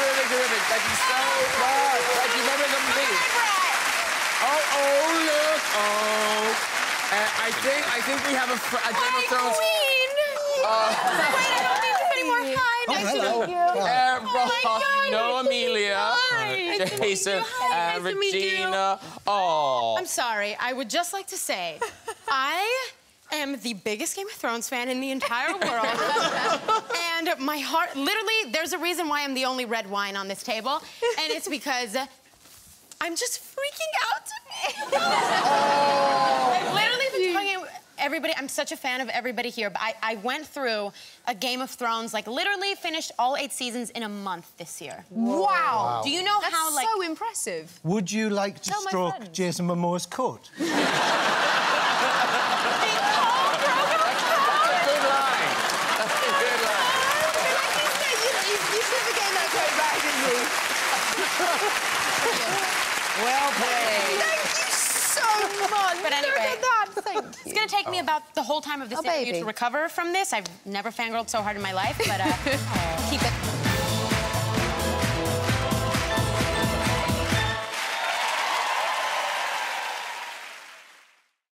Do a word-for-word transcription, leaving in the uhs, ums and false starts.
absolutely terrific. Thank you so much. Thank you very much. Oh, oh, look. Oh. Uh, I think I think we have a, a Game of Thrones. Queen. Uh, Wait, I don't need to put any more pie. Nice oh, hello. to meet you. Uh, oh Ross, my God. No, Amelia. Hi. Jason. Hi. Uh, nice Regina. Oh. I'm sorry. I would just like to say, I. I am the biggest Game of Thrones fan in the entire world. And my heart, literally, there's a reason why I'm the only red wine on this table. And it's because I'm just freaking out today. Oh. I've literally been talking to everybody. I'm such a fan of everybody here. But I, I went through a Game of Thrones, like, literally finished all eight seasons in a month this year. Wow. wow. Do you know That's how, like... so impressive. Would you like to Tell stroke Jason Momoa's coat? Well played. Thank you so much. But anyway, look at that. Thank you. It's gonna take oh. me about the whole time of this oh, interview baby. to recover from this. I've never fangirled so hard in my life, but uh, keep it.